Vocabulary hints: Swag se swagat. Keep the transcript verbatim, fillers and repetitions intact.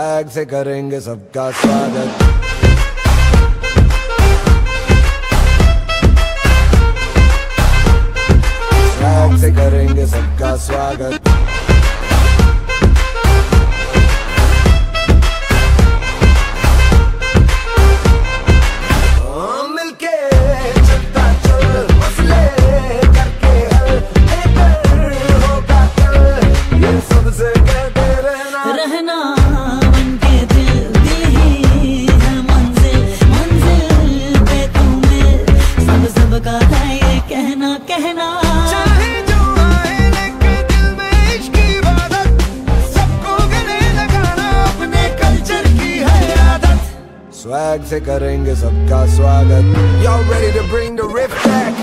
Swag से करेंगे सबका स्वागत। स्वैग से करेंगे सबका स्वागत। Swag se karenge sabka swagat. Y'all ready to bring the riff back?